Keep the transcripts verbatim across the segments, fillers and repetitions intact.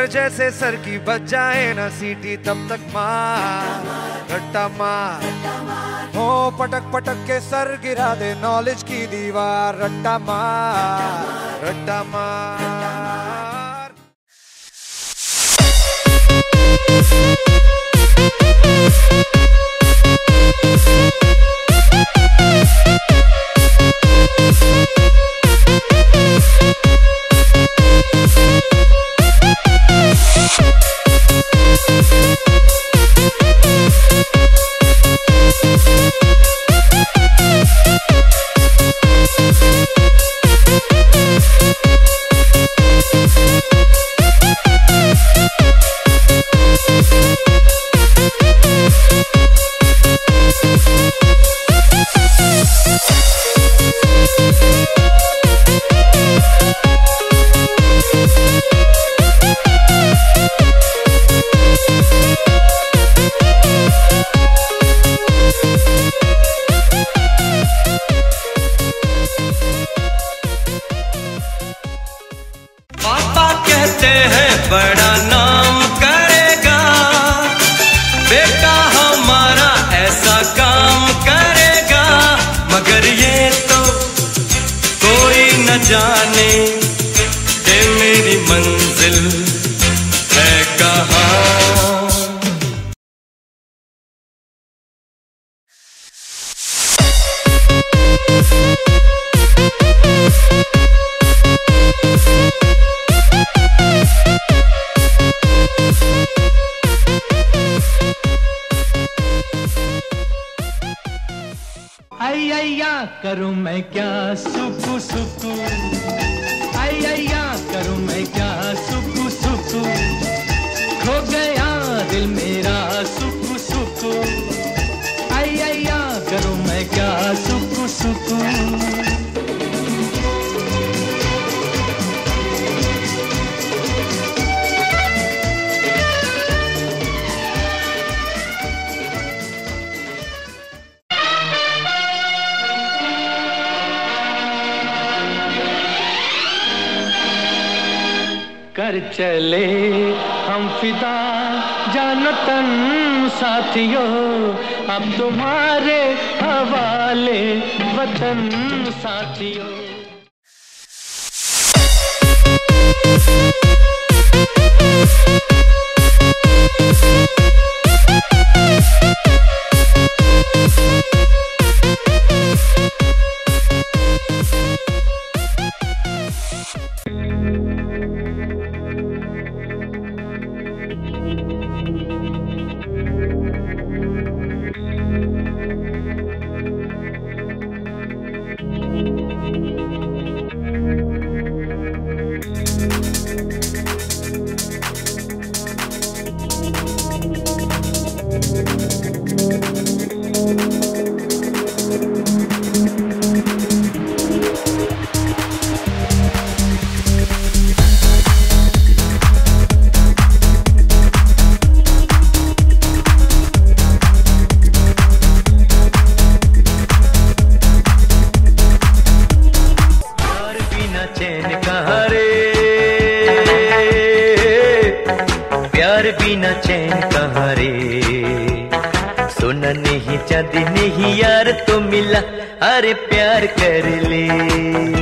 मगर जैसे सर की बच जाए ना सीटी तब तक मार रट्टा मार हो पटक पटक के सर गिरा दे नॉलेज की दीवार रट्टा मार रट्टा मार। बड़ा नाम करेगा बेटा हमारा, ऐसा काम करेगा मगर ये तो कोई न जाने के मेरी मंजिल है कहाँ। अय्या करूं मैं क्या सुकू सुकू, अय्या करूं मैं क्या सुकू सुकू, खो गया दिल मेरा सुकू सुकू, अय्या करूं मैं क्या सुकू सुकू। कर चले हम फिदा जानो तन साथियों, अब तुम्हारे हवाले वतन साथियों। बिना चैन कहाँ रे, सोना नहीं चांदी नहीं यार तो मिला, अरे प्यार कर ले।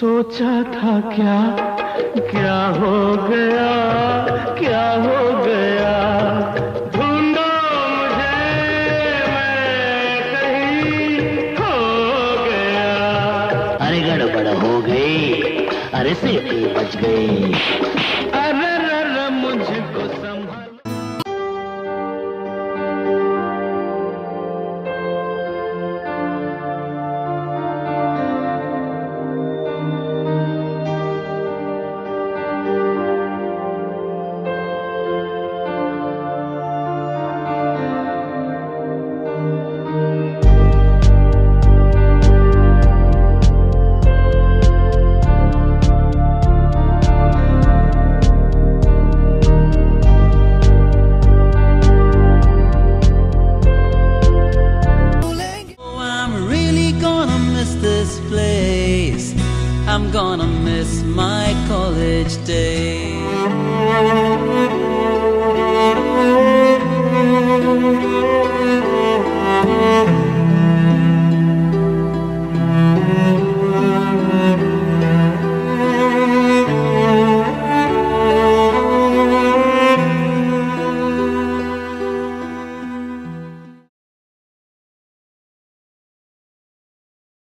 सोचा था क्या क्या हो गया क्या हो गया, ढूंढो मुझे मैं कहीं खो गया। अरे गड़बड़ हो गई, अरे सीटी बज गई, अरे अरे मुझको संभाल। I'm gonna miss my college days.